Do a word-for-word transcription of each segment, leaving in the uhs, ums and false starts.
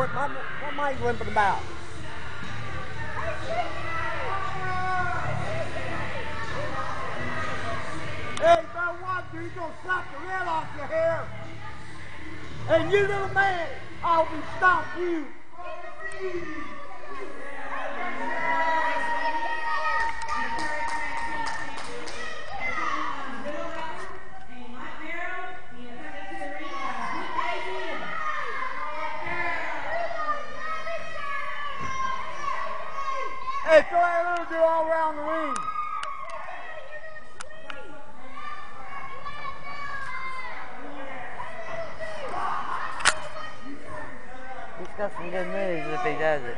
What, what, what am I limping about? Hey, if I want to, he's going to slap the red off your hair. And you little man, I'll be stop you. Hey, throw that little dude all around the ring. He's got some good moves if he does it.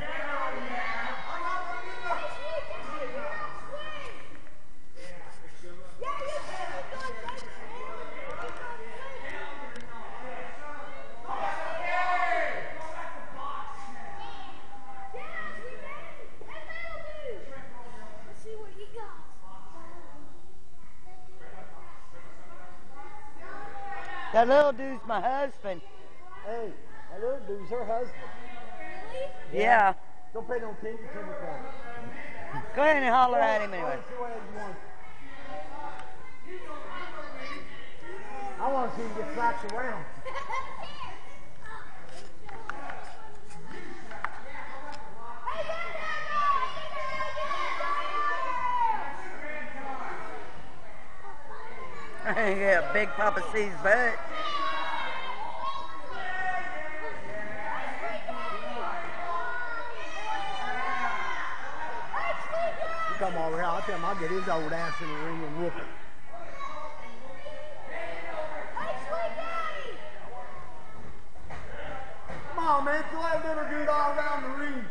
That little dude's my husband. Hey, that little dude's her husband. Really? Yeah. yeah. Don't pay no attention to him. Go ahead and holler at him anyway. I want to see him get slapped around. Yeah, Big Papa Cee's butt. You come over here, I'll tell him I'll get his old ass in the ring and whoop him. Come on, man, throw that little dude all around the ring.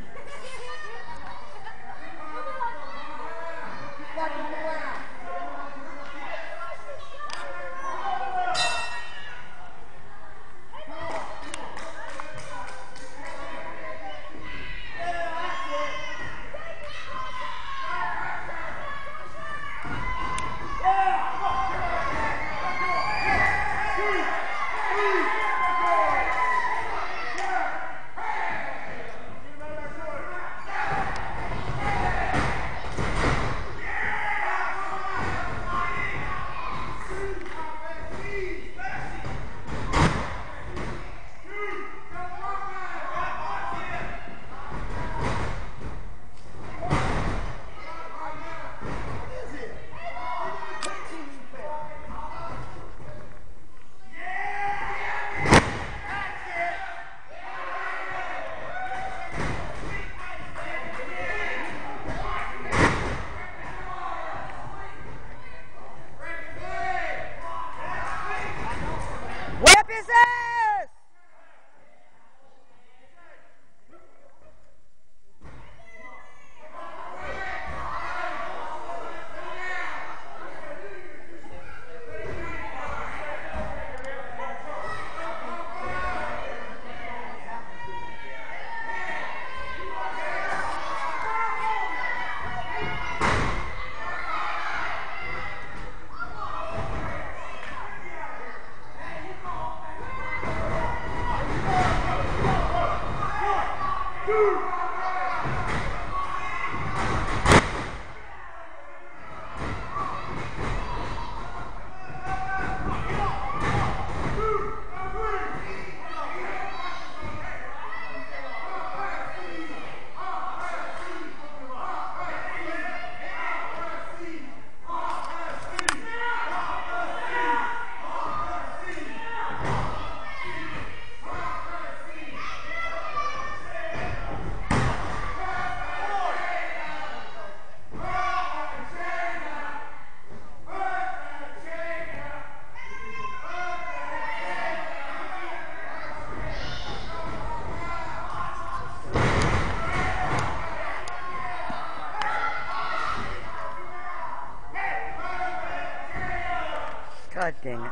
God dang it.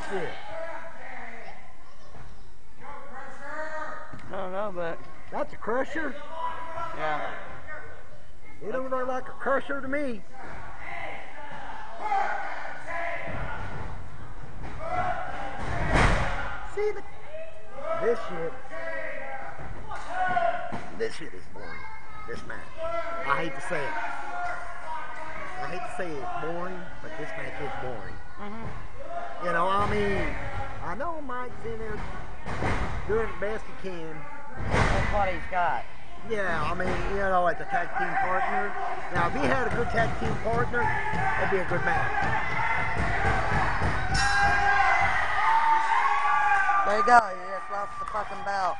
atmosphere. I don't know, but that's a crusher. Yeah. It don't look like a crusher to me. See the this shit. This shit is boring. This match. I hate to say it. I hate to say it's boring, but this match is boring. Mm-hmm. You know, I mean, I know Mike's in there doing the best he can. That's what he's got. Yeah, I mean, you know, it's a tag team partner. Now, if he had a good tag team partner, that'd be a good match. There you go. He just lost the fucking belt.